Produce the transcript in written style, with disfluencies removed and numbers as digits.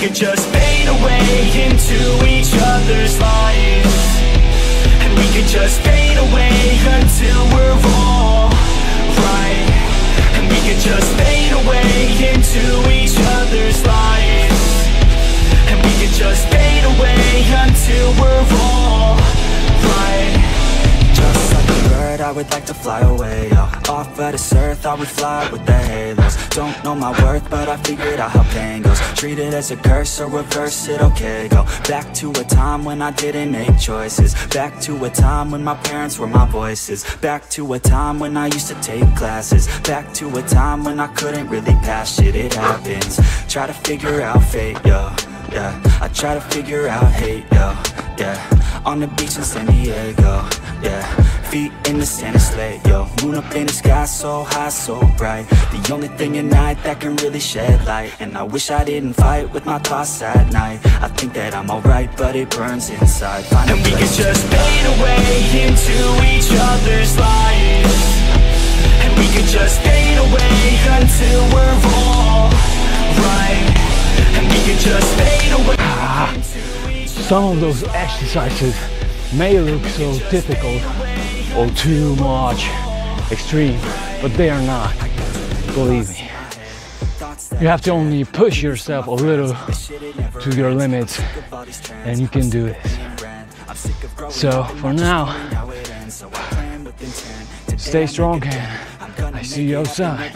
could just fade away into each other's lives, and we could just fade away until we're all right, and we could just fade away into each other's lives, and we could just fade away until we're all right. Just like a bird, I would like to fly away, off of this earth, I would fly with the halos. Don't know my worth, but I figured out how pain goes. Treat it as a curse or reverse it, okay, go. Back to a time when I didn't make choices. Back to a time when my parents were my voices. Back to a time when I used to take classes. Back to a time when I couldn't really pass shit, it happens. Try to figure out fate, yo, yeah. I try to figure out hate, yo, yeah. On the beach in San Diego, yeah. Feet in the sand and slate, yo. Moon up in the sky, so high, so bright. The only thing at night that can really shed light. And I wish I didn't fight with my thoughts at night. I think that I'm alright, but it burns inside. And we could just fade away into each other's lives. And we could just fade away until we're all right. And we could just fade away. Some of those exercises may look so typical or too much extreme, but they are not, believe me. You have to only push yourself a little to your limits and you can do this. So for now, stay strong and I see you outside.